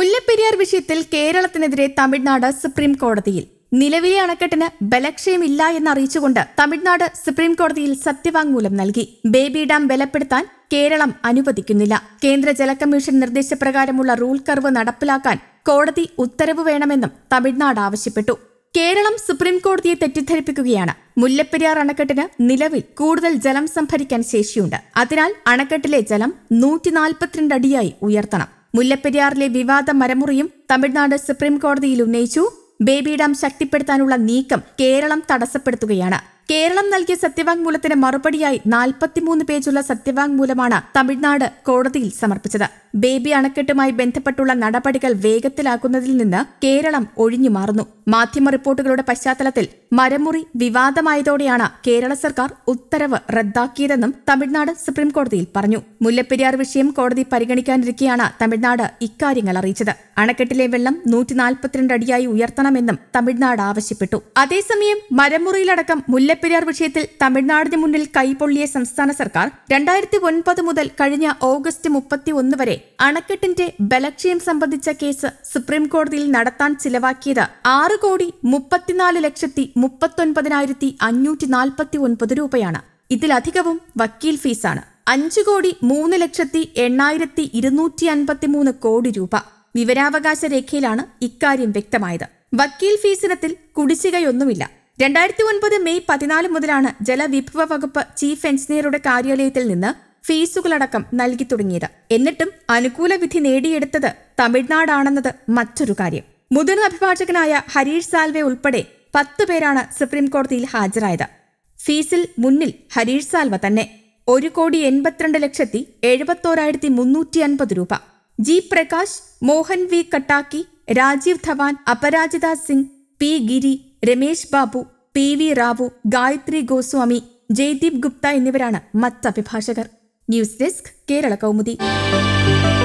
മുല്ലപ്പെരിയാർ വിഷയത്തിൽ കേരളത്തിനെതിരെ തമിഴ്നാട് സുപ്രീം കോടതിയിൽ. നിലവിലെ അണക്കെട്ടിന് ബലക്ഷയമില്ല എന്നറിയിച്ചുകൊണ്ട് തമിഴ്നാട് സുപ്രീം കോടതിയിൽ സത്യവാങ്മൂലം നൽകി. ബേബി ഡാം ബലപ്പെടുത്താൻ കേരളം അനുവദിക്കുന്നില്ല. കേന്ദ്ര ജലകമ്മീഷൻ നിർദ്ദേശപ്രകാരമുള്ള റൂൾ കർവ് നടപ്പിലാക്കാൻ കോടതി ഉത്തരവ് വേണമെന്നും തമിഴ്നാട് ആവശ്യപ്പെട്ടു. കേരളം സുപ്രീം കോടതിയെ തെറ്റിദ്ധരിപ്പിക്കുകയാണ്. മുല്ലപ്പെരിയാർ അണക്കെട്ടിന് നിലവിൽ കൂടുതൽ ജലം സംഭരിക്കാൻ ശേഷിയുണ്ട്. അതിനാൽ അണക്കെട്ടിലെ ജലം 142 അടിയായി ഉയർത്തണം. മുല്ലപ്പെരിയാറിലെ വിവാദ മരമുറിയും തമിഴ്നാട് സുപ്രീം കോടതിയിൽ ഉന്നയിച്ചു. ബേബി ഡാം ശക്തിപ്പെടുത്താനുള്ള നീക്കം കേരളം തടസ്സപ്പെടുത്തുകയാണ്. കേരളം നൽകിയ സത്യവാങ്മൂലത്തിന് മറുപടിയായി 43 പേജുള്ള സത്യവാങ്മൂലമാണ് തമിഴ്നാട് കോടതിയിൽ സമർപ്പിച്ചത്. ബേബി അണക്കെട്ടുമായി ബന്ധപ്പെട്ടുള്ള നടപടികൾ വേഗത്തിലാക്കുന്നതിൽ നിന്ന് കേരളം ഒഴിഞ്ഞുമാറുന്നു. മാധ്യമ റിപ്പോർട്ടുകളുടെ പശ്ചാത്തലത്തിൽ മരമുറി വിവാദമായതോടെയാണ് കേരള സർക്കാർ ഉത്തരവ് റദ്ദാക്കിയതെന്നും തമിഴ്നാട് സുപ്രീംകോടതിയിൽ പറഞ്ഞു. മുല്ലപ്പെരിയാർ വിഷയം കോടതി പരിഗണിക്കാനിരിക്കെയാണ് തമിഴ്നാട് ഇക്കാര്യങ്ങൾ അറിയിച്ചത്. അണക്കെട്ടിലെ വെള്ളം 142 അടിയായി ഉയർത്തണമെന്നും തമിഴ്നാട് ആവശ്യപ്പെട്ടു. അതേസമയം മരമുറിയിലടക്കം മുല്ലപ്പെരിയാർ വിഷയത്തിൽ തമിഴ്നാടിന് മുന്നിൽ കൈപൊള്ളിയ സംസ്ഥാന സർക്കാർ 2009 മുതൽ കഴിഞ്ഞ ഓഗസ്റ്റ് 31 വരെ അണക്കെട്ടിന്റെ ബലക്ഷയം സംബന്ധിച്ച കേസ് സുപ്രീംകോടതിയിൽ നടത്താൻ ചിലവാക്കിയത് 6,34,39,549 രൂപയാണ്. ഇതിലധികവും വക്കീൽ ഫീസാണ്. 5,08,853 രൂപ. വിവരാവകാശ രേഖയിലാണ് ഇക്കാര്യം വ്യക്തമായത്. വക്കീൽ ഫീസിനത്തിൽ കുടിശ്ശികയൊന്നുമില്ല. 2009 മെയ് 14 മുതലാണ് ജലവിഭവ വകുപ്പ് ചീഫ് എഞ്ചിനീയറുടെ കാര്യാലയത്തിൽ നിന്ന് ഫീസുകളടക്കം നൽകി തുടങ്ങിയത്. എന്നിട്ടും അനുകൂല വിധി നേടിയെടുത്തത് തമിഴ്നാടാണെന്നത് മറ്റൊരു കാര്യം. മുതിർന്ന അഭിഭാഷകനായ ഹരീഷ് സാൽവെ ഉൾപ്പെടെ 10 പേരാണ് സുപ്രീംകോടതിയിൽ ഹാജരായത്. ഫീസിൽ മുന്നിൽ ഹരീഷ് സാൽവ തന്നെ. 1,82,71,350 രൂപ. G. Prakash, Mohan V. Katarki, Rajeev Dhavan, Aparajita Singh, P. Giri, Ramesh Babu, P. V. Rao, Gayatri Goswami, J. Deep Gupta എന്നിവരാണ് മറ്റ് അഭിഭാഷകർ. News desk, Kerala Kaumudi.